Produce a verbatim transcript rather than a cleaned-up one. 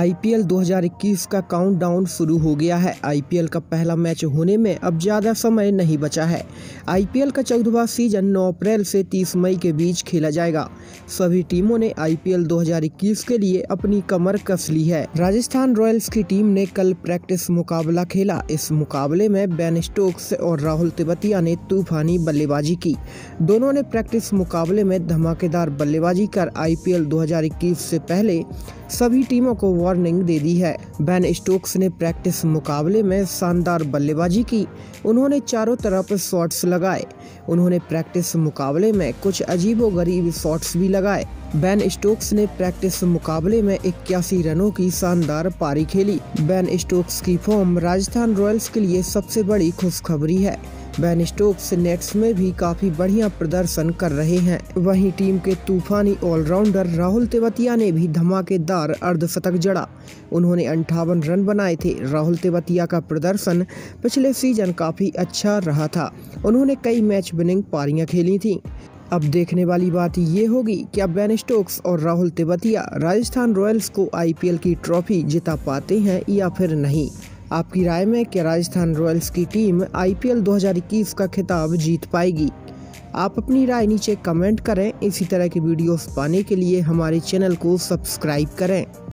IPL दो हज़ार इक्कीस का काउंटडाउन शुरू हो गया है। आईपीएल का पहला मैच होने में अब ज़्यादा समय नहीं बचा है। आईपीएल का चौदहवां सीजन नौ अप्रैल से तीस मई के बीच खेला जाएगा। सभी टीमों ने आईपीएल दो हज़ार इक्कीस के लिए अपनी कमर कस ली है। राजस्थान रॉयल्स की टीम ने कल प्रैक्टिस मुकाबला खेला। इस मुकाबले में बेन स्टोक्स और राहुल तेवतिया ने तूफानी बल्लेबाजी की। दोनों ने प्रैक्टिस मुकाबले में धमाकेदार बल्लेबाजी कर आईपीएल दो हज़ार इक्कीस से पहले सभी टीमों को वार्निंग दे दी है। बेन स्टोक्स ने प्रैक्टिस मुकाबले में शानदार बल्लेबाजी की। उन्होंने चारों तरफ शॉट्स लगाए। उन्होंने प्रैक्टिस मुकाबले में कुछ अजीबोगरीब शॉट्स भी लगाए। बेन स्टोक्स ने प्रैक्टिस मुकाबले में इक्यासी रनों की शानदार पारी खेली। बेन स्टोक्स की फॉर्म राजस्थान रॉयल्स के लिए सबसे बड़ी खुशखबरी है। बेन स्टोक्स नेट्स में भी काफी बढ़िया प्रदर्शन कर रहे हैं। वहीं टीम के तूफानी ऑलराउंडर राहुल तेवतिया ने भी धमाकेदार अर्धशतक जड़ा। उन्होंने अंठावन रन बनाए थे। राहुल तेवतिया का प्रदर्शन पिछले सीजन काफी अच्छा रहा था। उन्होंने कई मैच विनिंग पारियां खेली थीं। अब देखने वाली बात ये होगी, क्या बेन स्टोक्स और राहुल तेवतिया राजस्थान रॉयल्स को आईपीएल की ट्रॉफी जिता पाते हैं या फिर नहीं। आपकी राय में क्या राजस्थान रॉयल्स की टीम आईपीएल दो हज़ार इक्कीस का खिताब जीत पाएगी? आप अपनी राय नीचे कमेंट करें। इसी तरह के वीडियोस पाने के लिए हमारे चैनल को सब्सक्राइब करें।